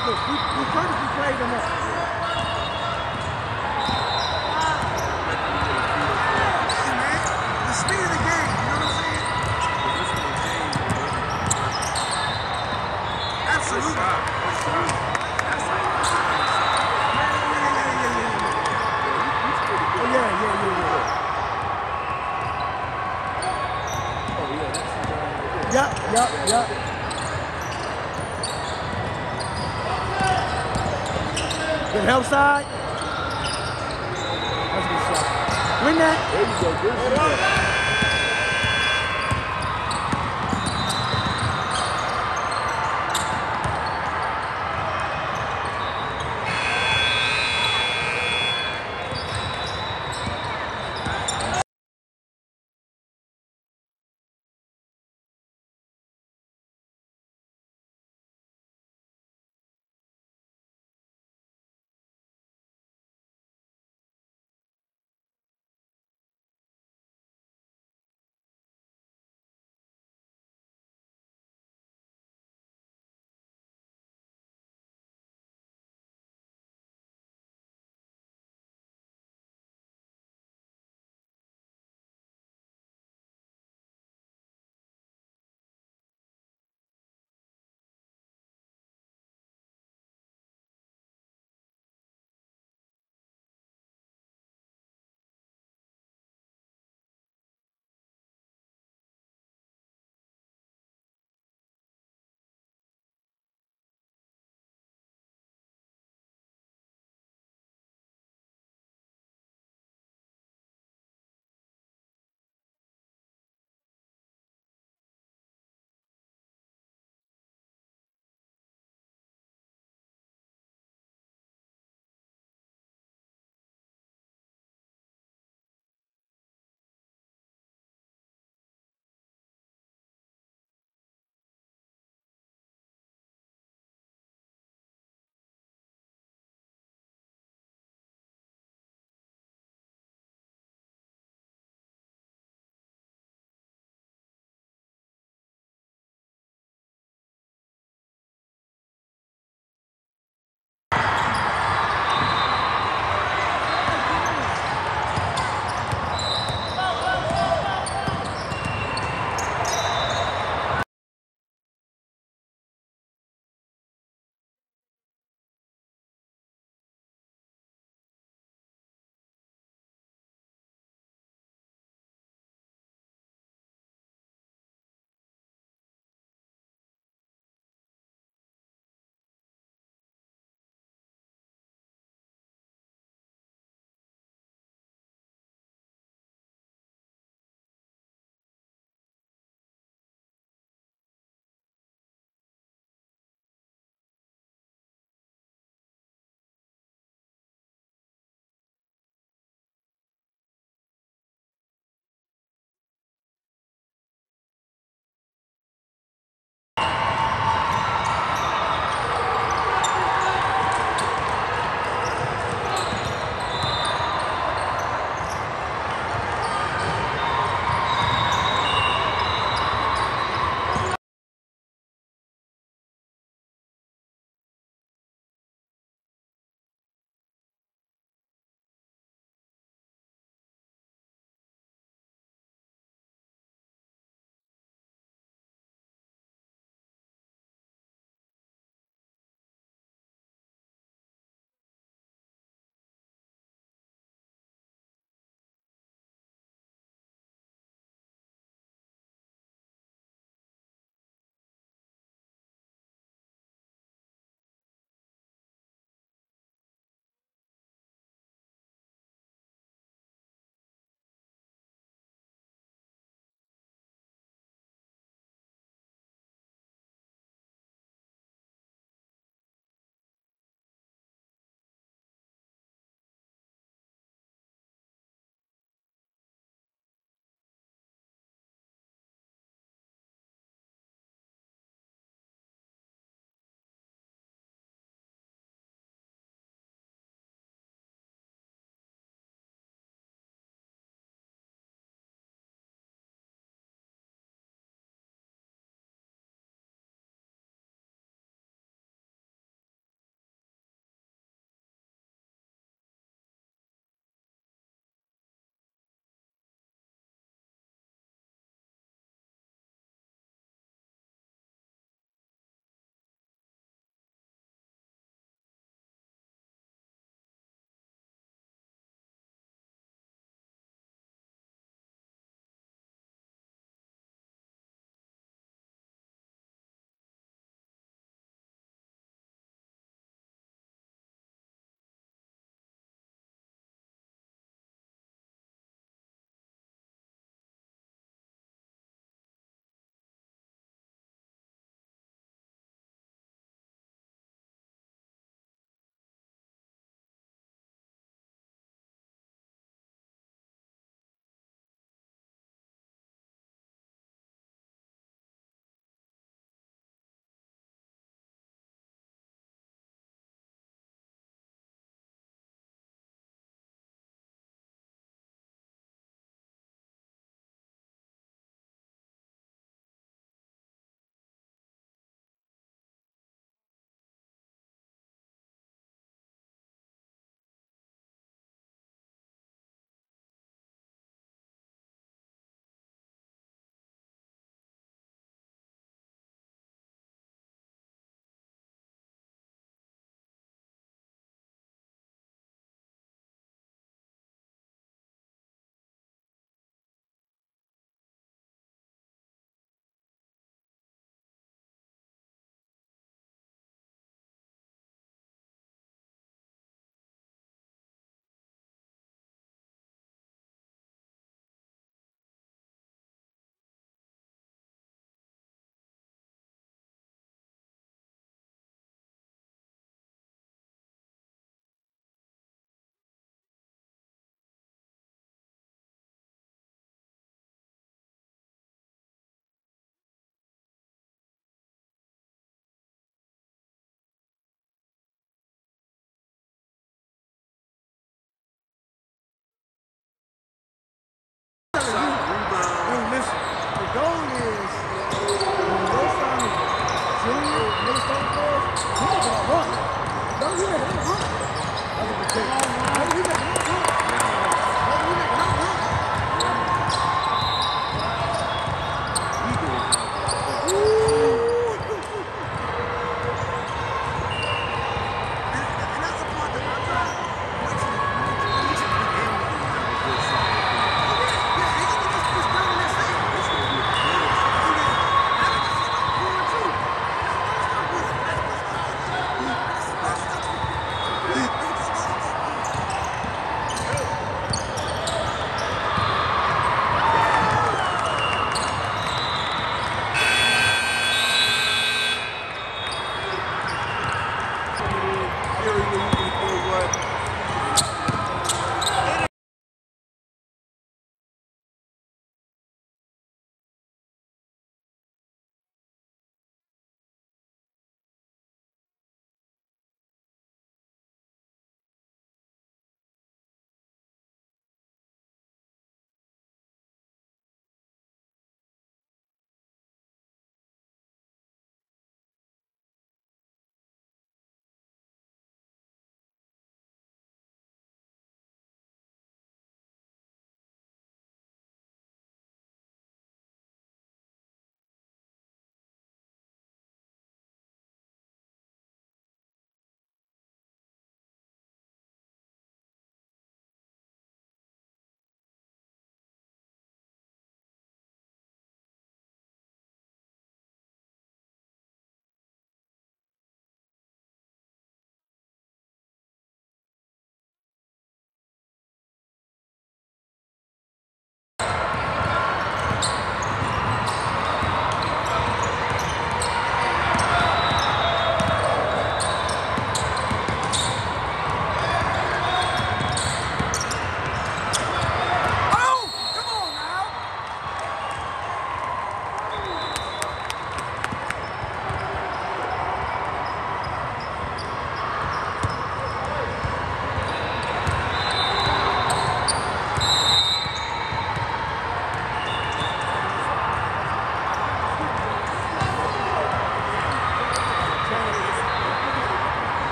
We purposely played them up. Man, the speed of the game, you know what I'm saying? Absolutely. Yeah, yeah, yeah, yeah. Oh, yeah, that's the guy right there. Yeah, yeah, yeah. Good help side. That's a good shot. Win that. There you go. Good.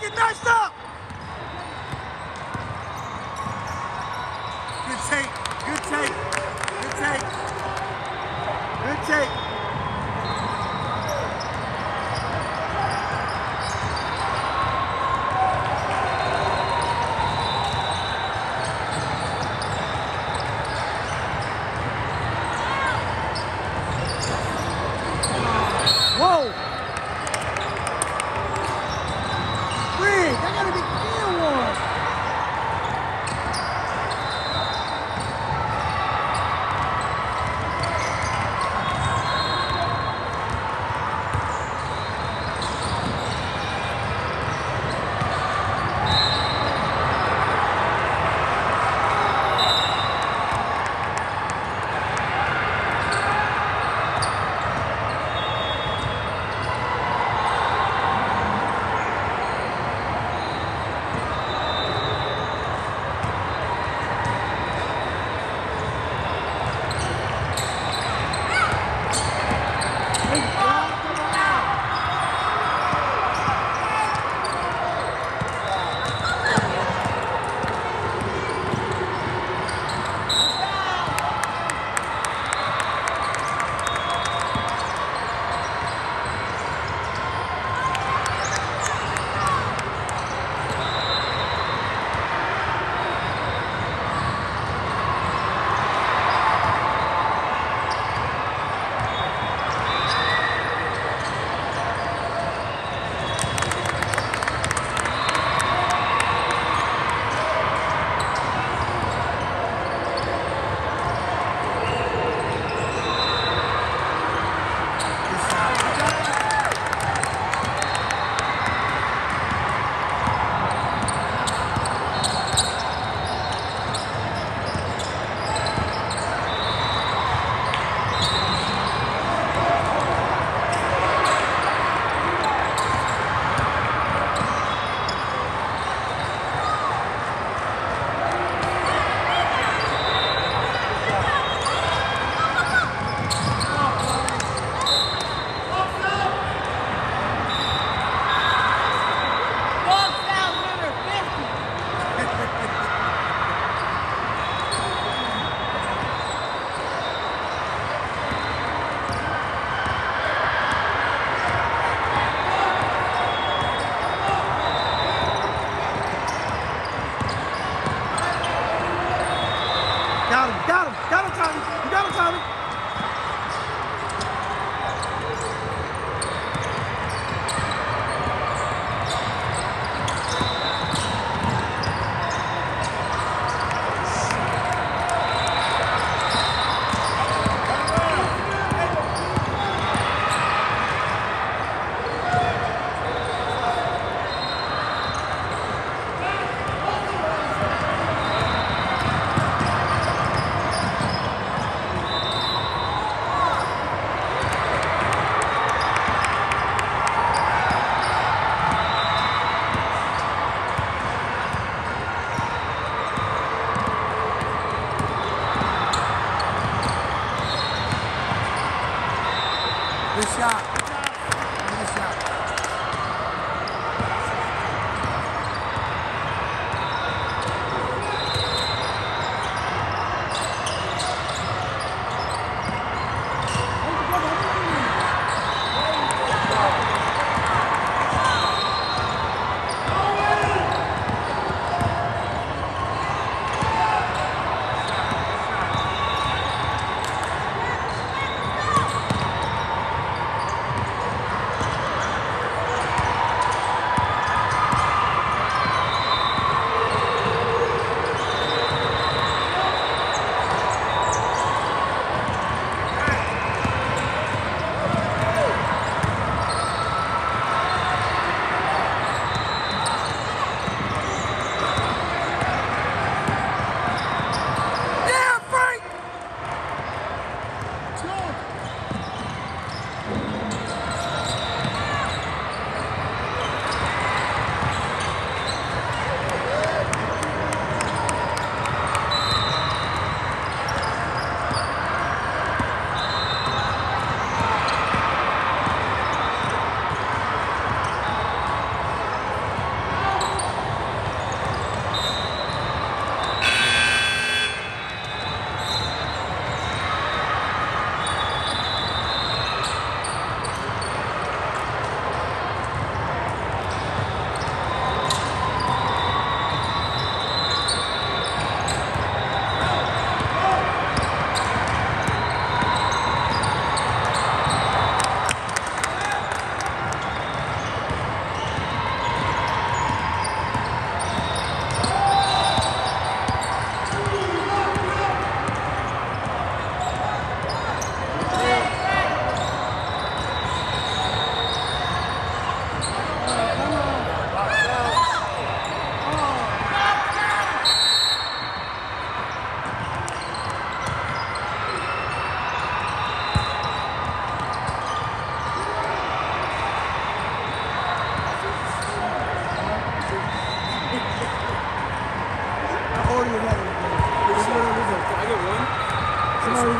fucking messed up. Good take. Good take. Good take. Good take.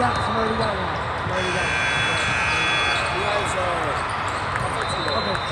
got it. Somebody got one. Somebody got one. He has offensive. Okay, okay.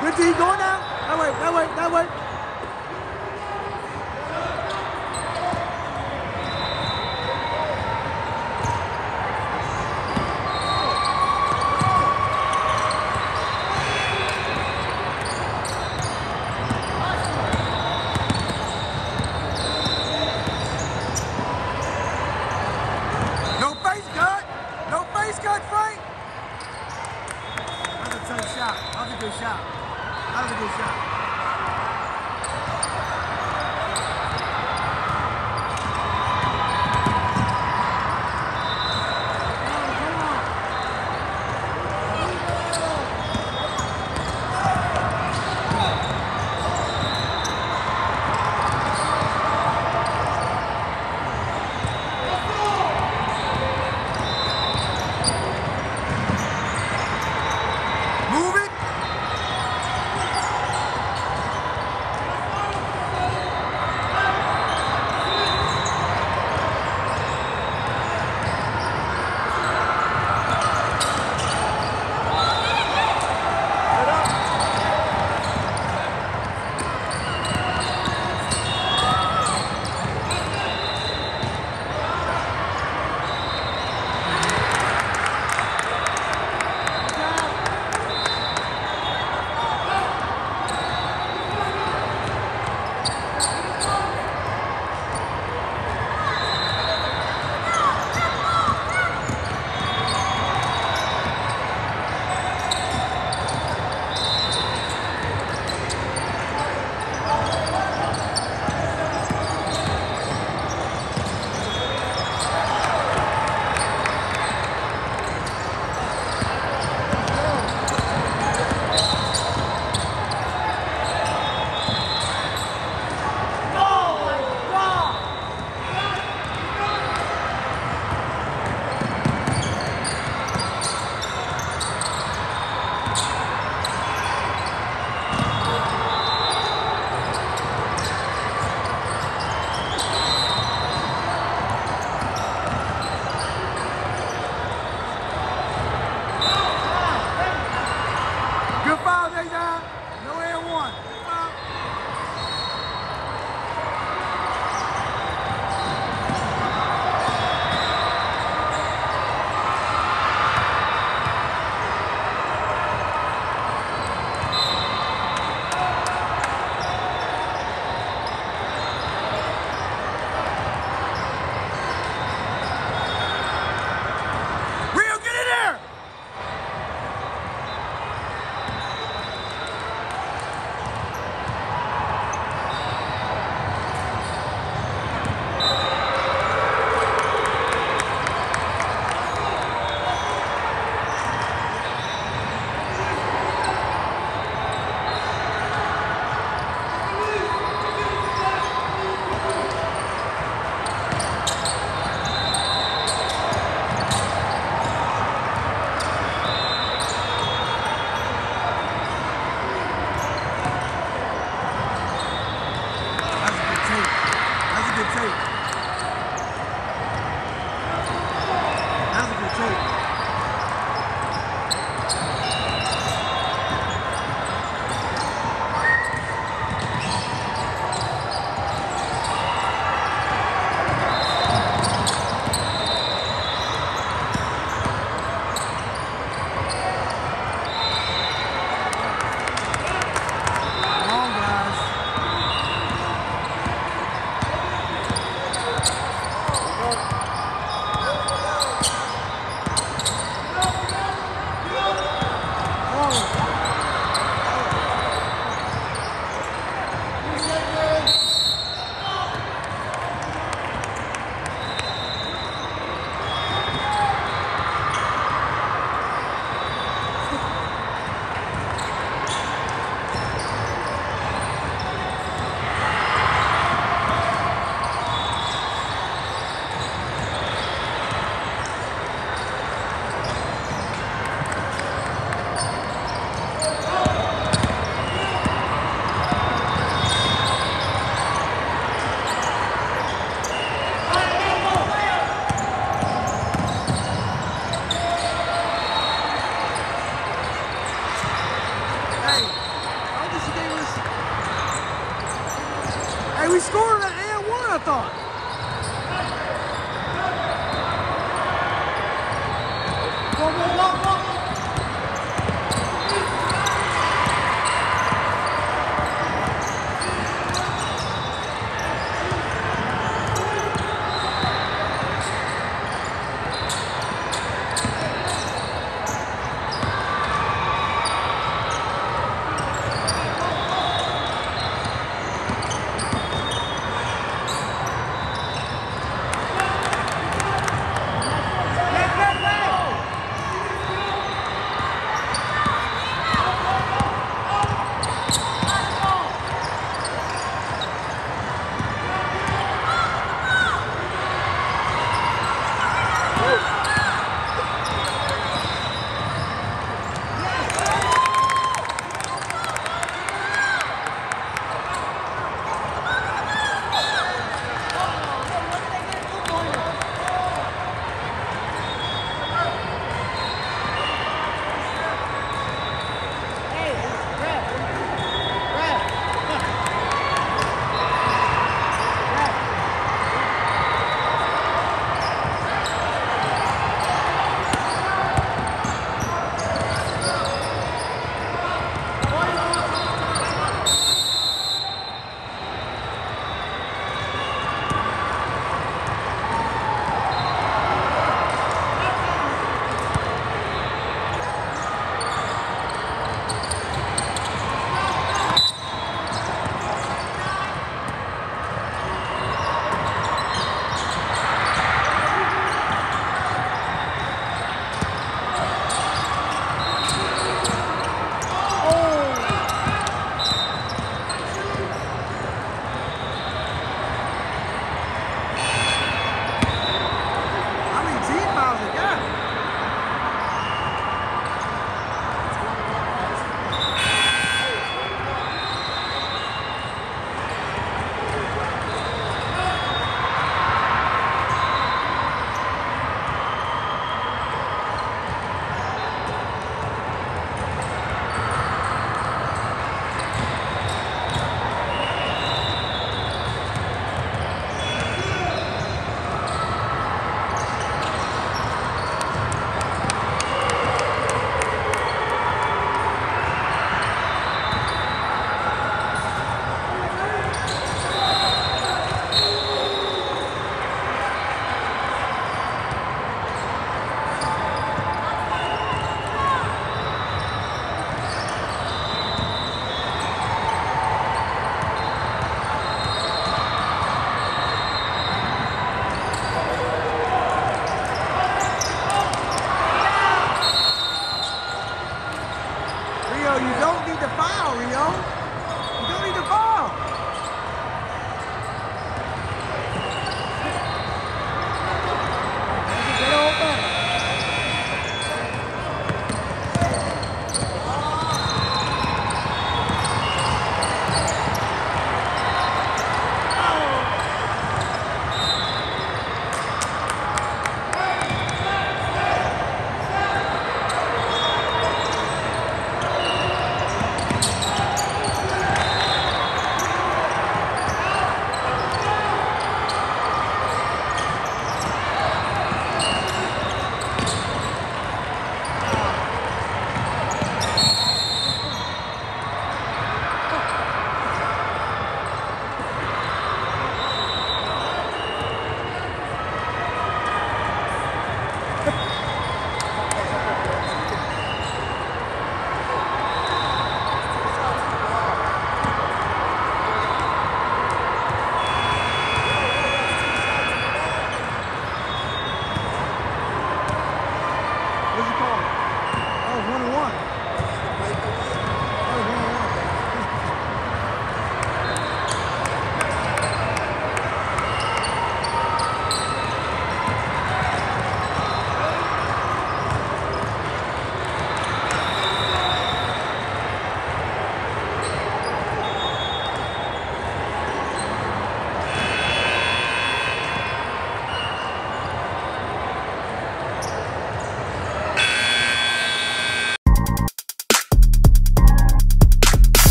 Where's he going now? That way, that way, that way.